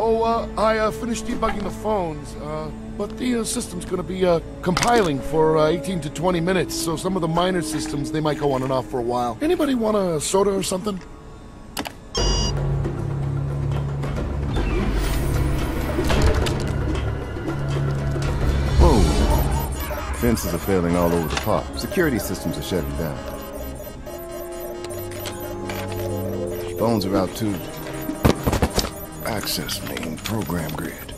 Oh, I finished debugging the phones, but the system's gonna be compiling for 18 to 20 minutes, so some of the minor systems, they might go on and off for a while. Anybody want a soda or something? Whoa. Fences are failing all over the park. Security systems are shutting down. Phones are out too. Access main program grid.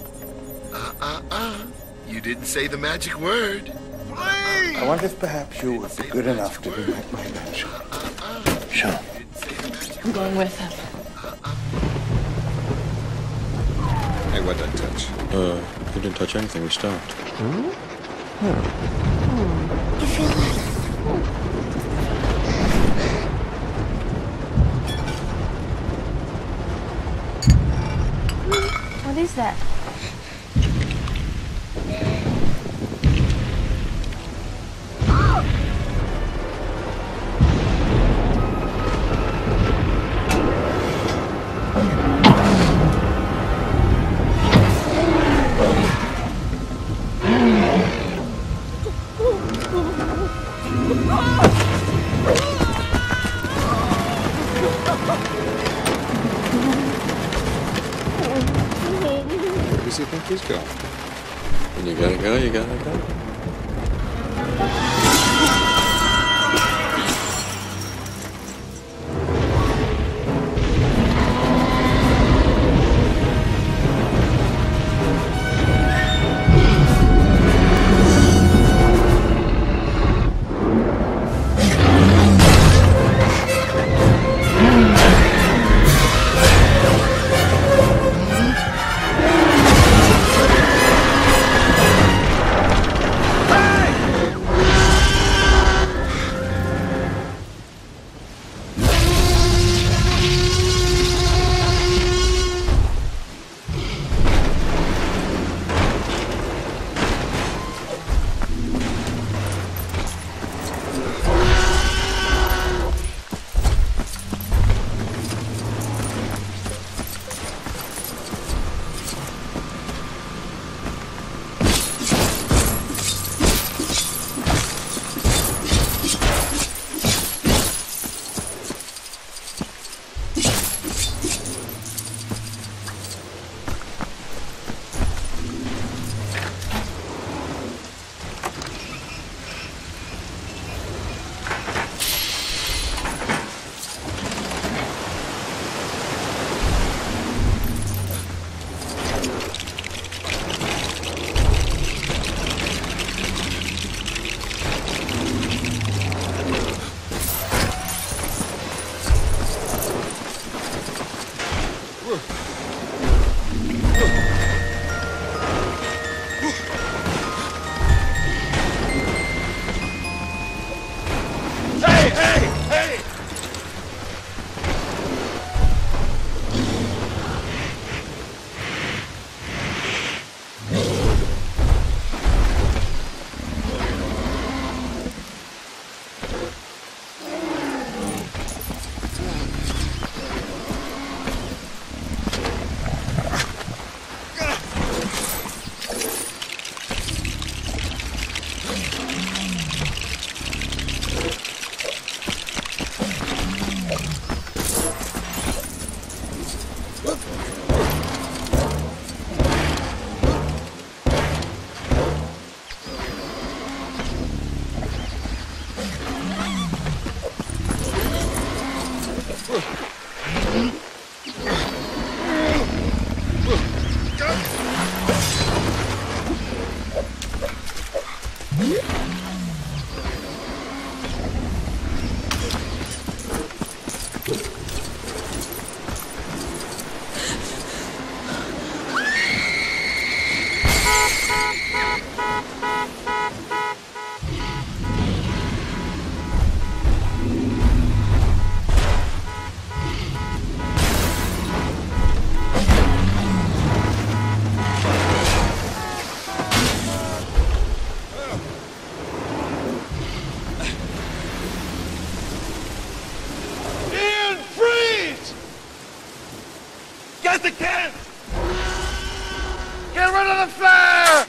You didn't say the magic word. Please. I wonder if perhaps you would be good enough to be my mentor. Sure. I'm going with him. Hey, what did I touch? You didn't touch anything. We stopped. Hmm? I feel like... What is that? He's gone. When you gotta go, you gotta go. Get the cat! Get rid of the flare!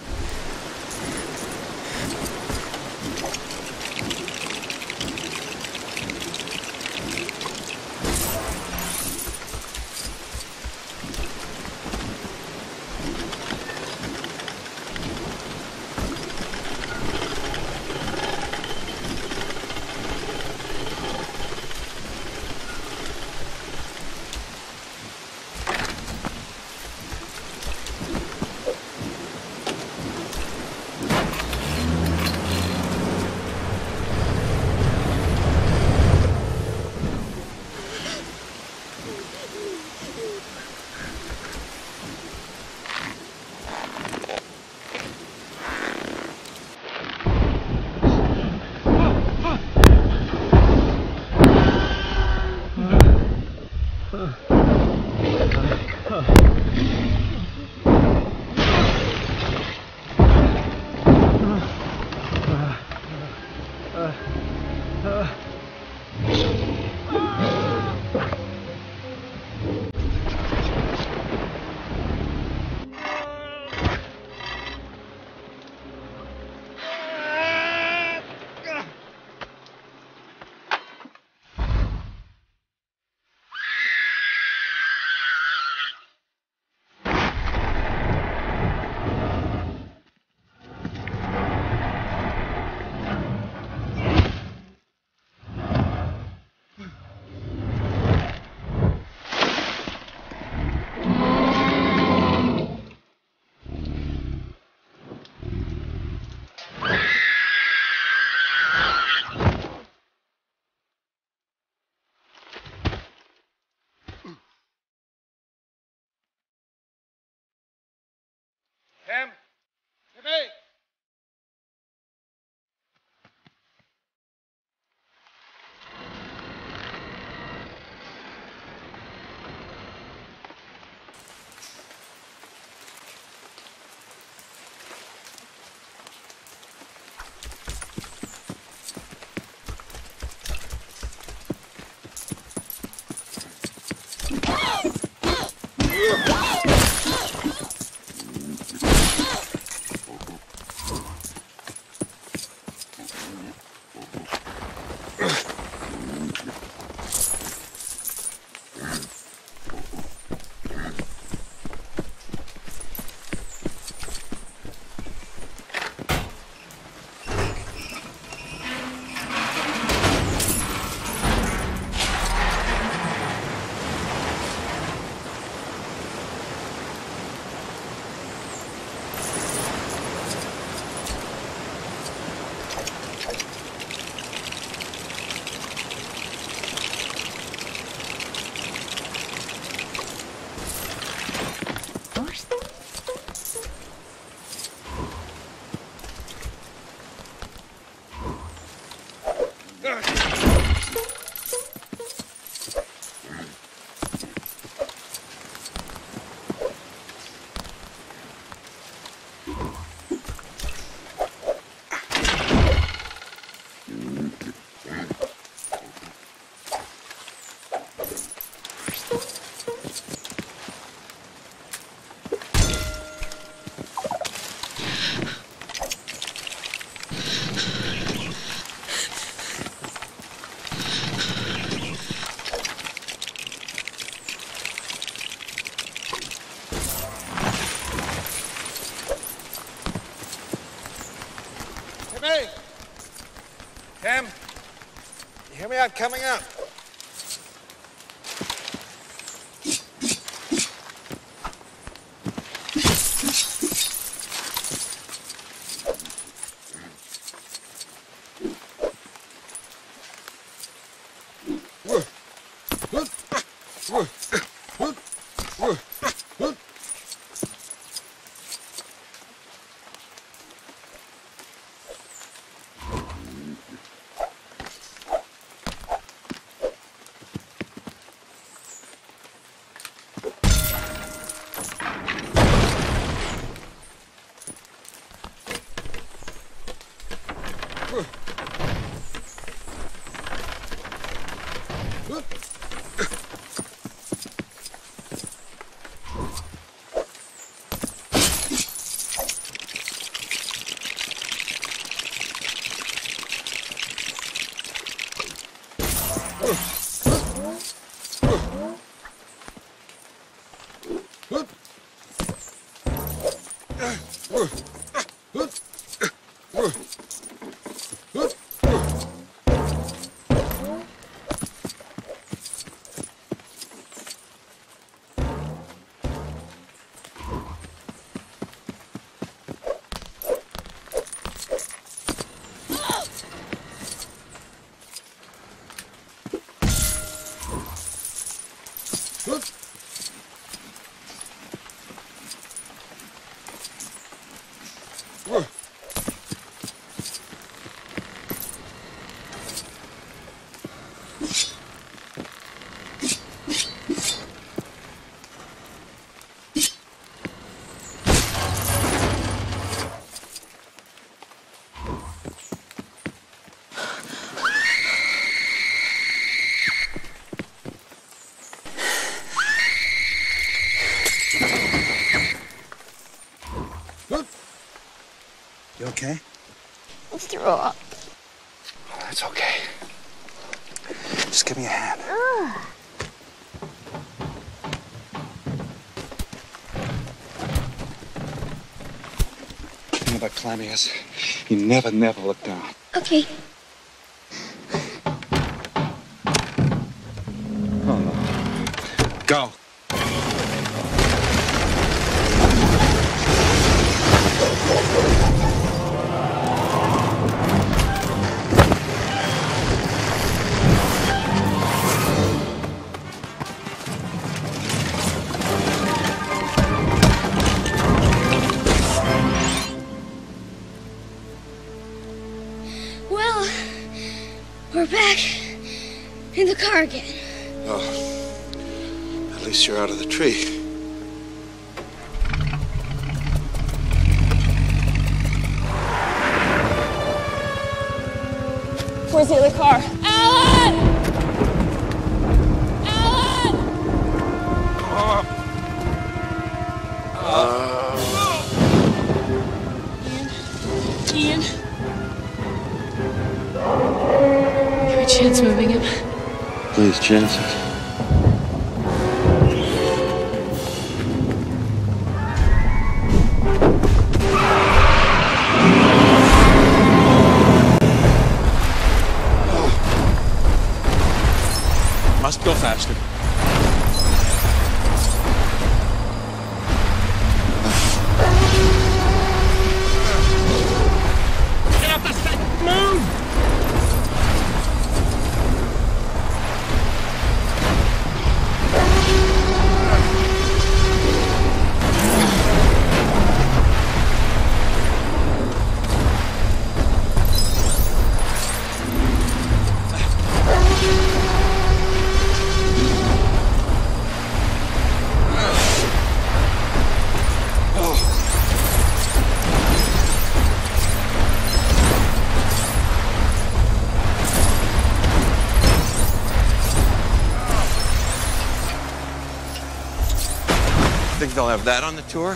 Cam, you hear me out coming up? okay? I threw up. Oh, that's okay. Just give me a hand. Ugh. The thing about climbing is you never look down. Okay. Oh, no. Go. Well, we're back in the car again. Oh, at least you're out of the tree. Where's the other car? Alan! Alan! Ian? You have a chance moving him? Please, chances. Must go faster. Get up the stick! Move! Think they'll have that on the tour?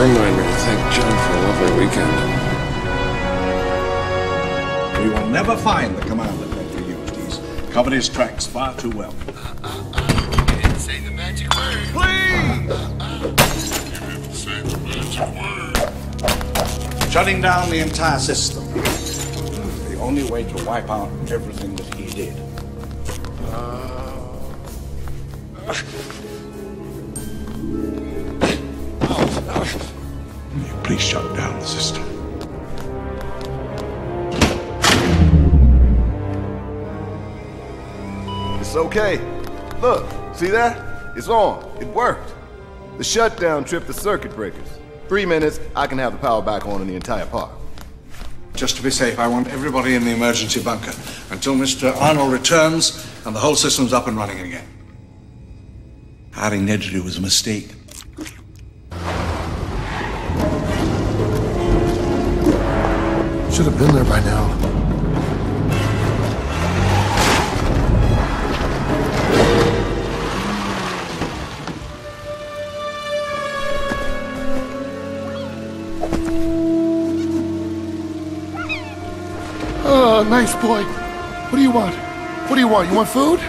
Remind me to thank John for a lovely weekend. You will never find the commander that Nedry used. He's covered his tracks far too well. You didn't say the magic word. Please! You didn't say the magic word. Shutting down the entire system. The only way to wipe out everything that he did. Will you please shut down the system? It's okay. Look, see that? It's on. It worked. The shutdown tripped the circuit breakers. 3 minutes, I can have the power back on in the entire park. Just to be safe, I want everybody in the emergency bunker until Mr. Arnold returns and the whole system's up and running again. Hiring Nedry was a mistake. Should have been there by now. Oh, nice boy. What do you want? What do you want? You want food?